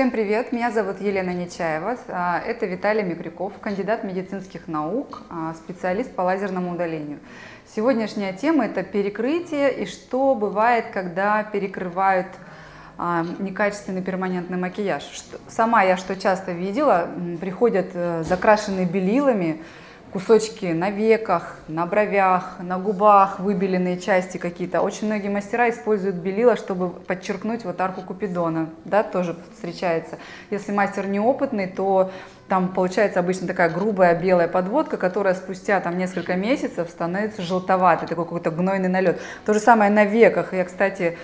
Всем привет! Меня зовут Елена Нечаева. Это Виталий Микрюков, кандидат медицинских наук, специалист по лазерному удалению. Сегодняшняя тема – это перекрытие и что бывает, когда перекрывают некачественный перманентный макияж. Сама я что часто видела, приходят закрашенные белилами кусочки на веках, на бровях, на губах, выбеленные части какие-то. Очень многие мастера используют белила, чтобы подчеркнуть вот арку Купидона, да, тоже встречается. Если мастер неопытный, то там получается обычно такая грубая белая подводка, которая спустя там несколько месяцев становится желтоватой, такой какой-то гнойный налет. То же самое на веках. Я, кстати,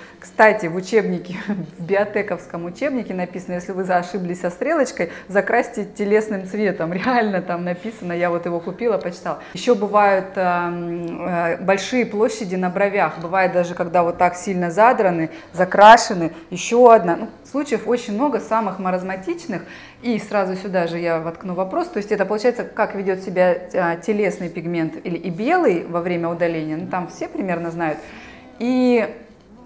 в учебнике, в биотековском учебнике написано, если вы ошиблись со стрелочкой, закрасьте телесным цветом. Реально там написано, я вот его купила, почитала. Еще бывают большие площади на бровях. Бывает даже, когда вот так сильно задраны, закрашены. Еще одна. Ну, случаев очень много, самых маразматичных. И сразу сюда же я воткну вопрос, то есть это получается, как ведет себя телесный пигмент и белый во время удаления, ну, там все примерно знают, и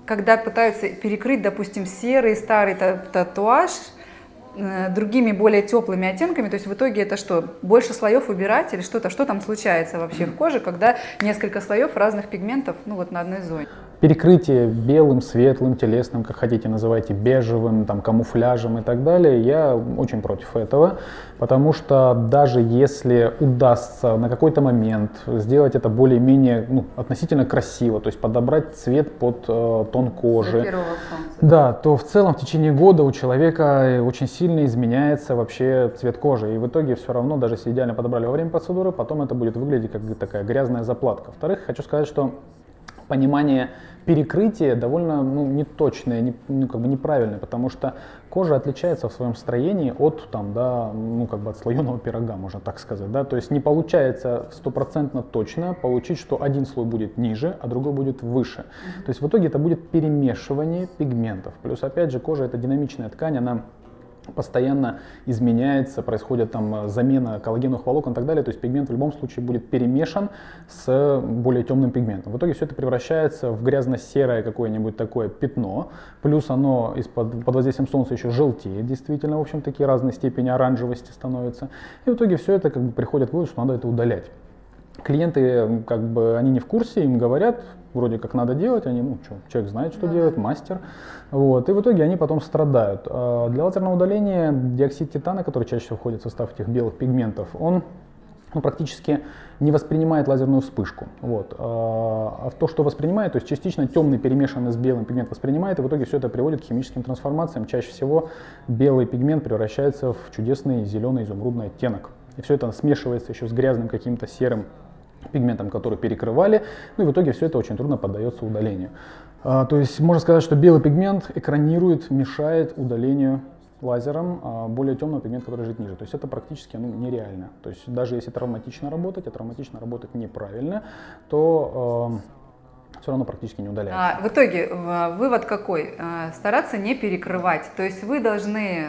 когда пытаются перекрыть, допустим, серый старый татуаж другими более теплыми оттенками, то есть в итоге это что, больше слоев убирать или что-то, что там случается вообще в коже, когда несколько слоев разных пигментов, ну вот на одной зоне? Перекрытие белым, светлым, телесным, как хотите называйте, бежевым, там, камуфляжем и так далее, я очень против этого, потому что даже если удастся на какой-то момент сделать это более-менее относительно красиво, то есть подобрать цвет под тон кожи, да, то в целом в течение года у человека очень сильно изменяется вообще цвет кожи, и в итоге все равно, даже если идеально подобрали во время процедуры, потом это будет выглядеть как такая грязная заплатка. Во-вторых, хочу сказать, что понимание перекрытия довольно неточное, неправильное, потому что кожа отличается в своем строении от, от слоеного пирога, можно так сказать. Да? То есть не получается стопроцентно точно получить, что один слой будет ниже, а другой будет выше. То есть в итоге это будет перемешивание пигментов. Плюс, опять же, кожа – это динамичная ткань, она постоянно изменяется, происходит там замена коллагеновых волокон и так далее, то есть пигмент в любом случае будет перемешан с более темным пигментом. В итоге все это превращается в грязно-серое какое-нибудь такое пятно, плюс оно под воздействием солнца еще желтеет, действительно, в общем, такие разные степени оранжевости становятся, и в итоге все это приходит к выводу, что надо это удалять. Клиенты, они не в курсе, им говорят, вроде как надо делать, они, человек знает, что делает, мастер, и в итоге они потом страдают. Для лазерного удаления диоксид титана, который чаще всего входит в состав этих белых пигментов, он практически не воспринимает лазерную вспышку. А то, что воспринимает, то есть частично темный, перемешанный с белым пигмент воспринимает, и в итоге все это приводит к химическим трансформациям. Чаще всего белый пигмент превращается в чудесный зеленый изумрудный оттенок. И все это смешивается еще с грязным каким-то серым пигментом, который перекрывали, и в итоге все это очень трудно поддается удалению. То есть можно сказать, что белый пигмент экранирует, мешает удалению лазером более темного пигмента, который лежит ниже. То есть это практически нереально. То есть даже если травматично работать, а травматично работать неправильно, то все равно практически не удаляется. В итоге вывод какой? Стараться не перекрывать. То есть вы должны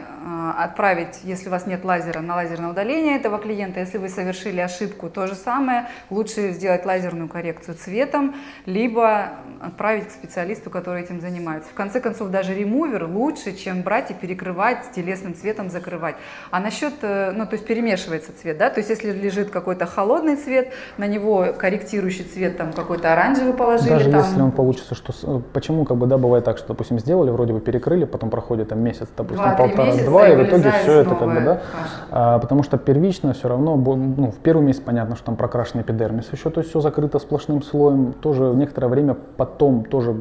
отправить, если у вас нет лазера, на лазерное удаление этого клиента. Если вы совершили ошибку, то же самое. Лучше сделать лазерную коррекцию цветом, либо отправить к специалисту, который этим занимается. В конце концов, даже ремувер лучше, чем брать и перекрывать, телесным цветом закрывать. А насчет, то есть перемешивается цвет, да? То есть если лежит какой-то холодный цвет, на него корректирующий цвет, там какой-то оранжевый положили. Даже если он получится, что почему бывает так, что, допустим, сделали, вроде бы перекрыли, потом проходит там месяц, допустим, полтора-два, и в итоге все это потому что первично все равно, в первый месяц понятно, что там прокрашен эпидермис еще, то есть все закрыто сплошным слоем, тоже некоторое время потом тоже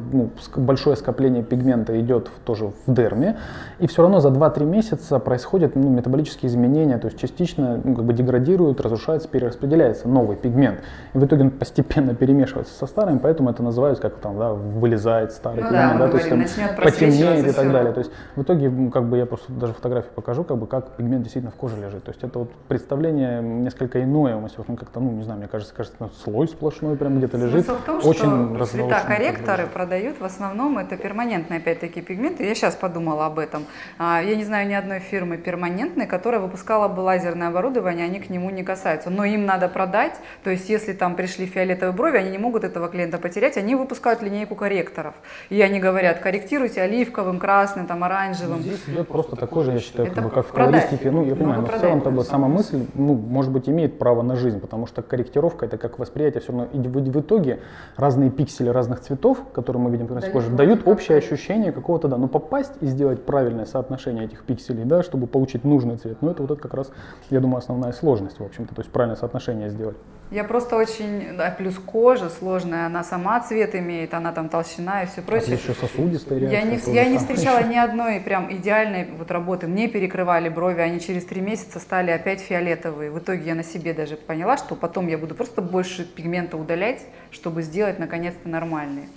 большое скопление пигмента идет тоже в дерме, и все равно за 2-3 месяца происходят метаболические изменения, то есть частично деградируют, разрушаются, перераспределяется новый пигмент, и в итоге он постепенно перемешивается со старым, поэтому это называется, вылезает старый пигмент, потемнеет и так далее. То есть в итоге, я просто даже фотографии покажу, как пигмент действительно в коже лежит. То есть это представление несколько иное, у нас мне кажется, слой сплошной прям где-то лежит. Смысл в том, что цветокорректоры продают в основном это перманентные, опять-таки, пигменты. Я сейчас подумала об этом. Я не знаю ни одной фирмы перманентной, которая выпускала бы лазерное оборудование, они к нему не касаются. Но им надо продать, то есть если там пришли фиолетовые брови, они не могут этого клиента потерять, они выпускают линейку корректоров. И они говорят, корректируйте оливковым, красным, там, оранжевым. Здесь идет просто такой же, я считаю, как в колористике. Ну, я понимаю, но в целом сама мысль, ну, может быть, имеет право на жизнь, потому что корректировка — это как восприятие все равно. И в итоге разные пиксели разных цветов, которые мы видим на коже, дают общее ощущение какого-то, да, но попасть и сделать правильное соотношение этих пикселей, да, чтобы получить нужный цвет, ну, это вот это как раз, я думаю, основная сложность, в общем-то, то есть правильное соотношение сделать. Я просто очень, да, плюс кожа сложная, она сама цвет имеет, она там толщина и все прочее. Еще сосудистая реакция. Я не встречала ни одной прям идеальной вот работы, мне перекрывали брови, они через 3 месяца стали опять фиолетовые. В итоге я на себе даже поняла, что потом я буду просто больше пигмента удалять, чтобы сделать наконец-то нормальные.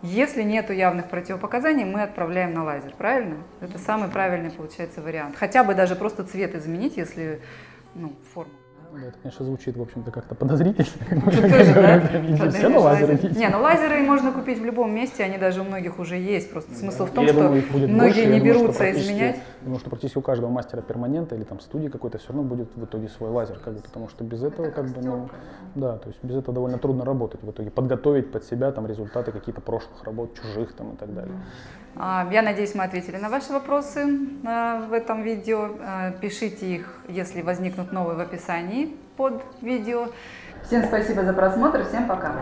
Если нет явных противопоказаний, мы отправляем на лазер, правильно? Это самый правильный, получается, вариант. Хотя бы даже просто цвет изменить, если, ну, форму. Да, это, конечно, звучит, в общем-то, как-то подозрительно. Все на лазеры. Не, ну лазеры можно купить в любом месте, они даже у многих уже есть. Просто смысл в том, что многие не берутся изменять. Потому что практически у каждого мастера перманента или там студии какой-то все равно будет в итоге свой лазер, как бы, потому что без этого как бы, ну, да, то есть без этого довольно трудно работать в итоге, подготовить под себя там результаты какие-то прошлых работ, чужих там и так далее. Я надеюсь, мы ответили на ваши вопросы в этом видео. Пишите их, если возникнут новые, в описании под видео. Всем спасибо за просмотр, всем пока!